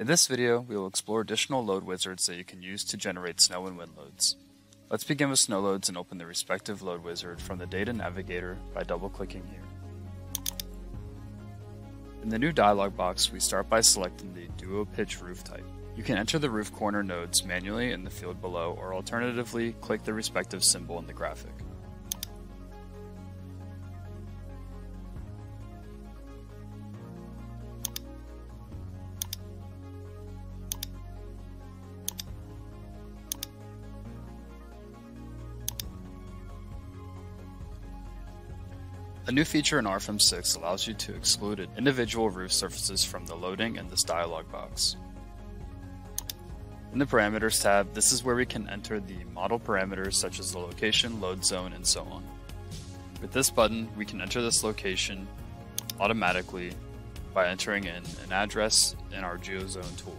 In this video, we will explore additional load wizards that you can use to generate snow and wind loads. Let's begin with snow loads and open the respective load wizard from the data navigator by double-clicking here. In the new dialog box, we start by selecting the Duo Pitch Roof type. You can enter the roof corner nodes manually in the field below, or alternatively, click the respective symbol in the graphic. A new feature in RFEM 6 allows you to exclude individual roof surfaces from the loading in this dialog box. In the Parameters tab, this is where we can enter the model parameters such as the location, load zone, and so on. With this button, we can enter this location automatically by entering in an address in our GeoZone tool.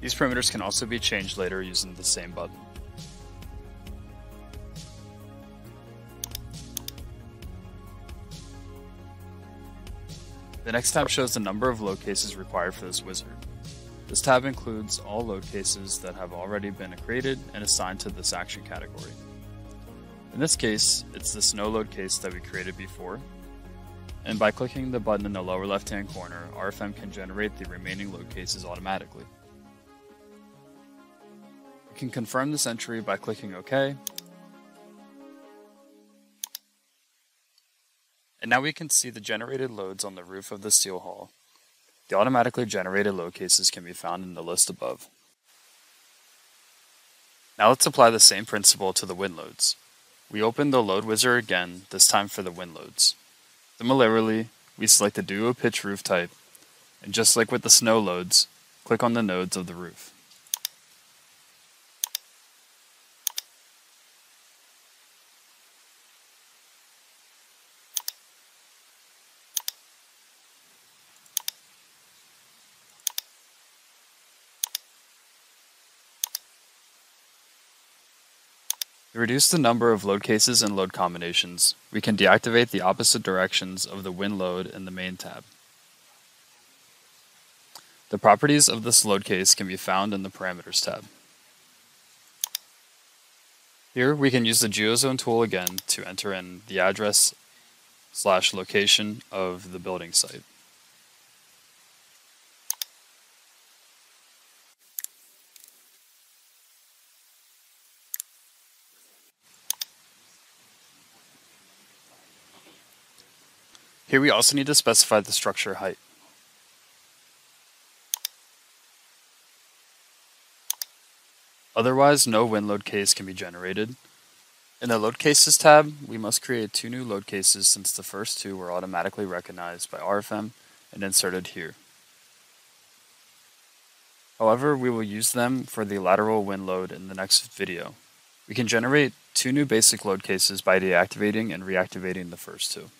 These parameters can also be changed later using the same button. The next tab shows the number of load cases required for this wizard. This tab includes all load cases that have already been created and assigned to this action category. In this case, it's the snow load case that we created before, and by clicking the button in the lower left-hand corner, RFEM can generate the remaining load cases automatically. You can confirm this entry by clicking OK. And now we can see the generated loads on the roof of the steel hull. The automatically generated load cases can be found in the list above. Now let's apply the same principle to the wind loads. We open the load wizard again, this time for the wind loads. Similarly, we select the Duo Pitch Roof type, and just like with the snow loads, click on the nodes of the roof. To reduce the number of load cases and load combinations, we can deactivate the opposite directions of the wind load in the main tab. The properties of this load case can be found in the Parameters tab. Here we can use the GeoZone tool again to enter in the address / location of the building site. Here we also need to specify the structure height. Otherwise, no wind load case can be generated. In the Load Cases tab, we must create two new load cases since the first two were automatically recognized by RFEM and inserted here. However, we will use them for the lateral wind load in the next video. We can generate two new basic load cases by deactivating and reactivating the first two.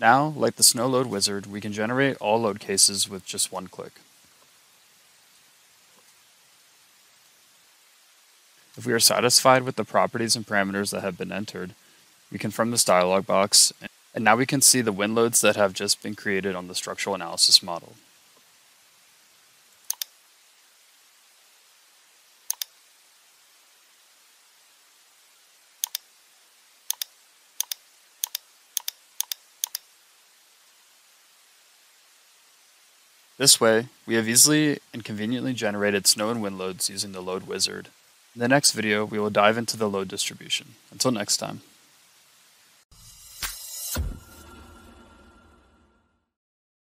Now, like the snow load wizard, we can generate all load cases with just one click. If we are satisfied with the properties and parameters that have been entered, we confirm this dialog box, and now we can see the wind loads that have just been created on the structural analysis model. This way, we have easily and conveniently generated snow and wind loads using the Load Wizard. In the next video, we will dive into the load distribution. Until next time.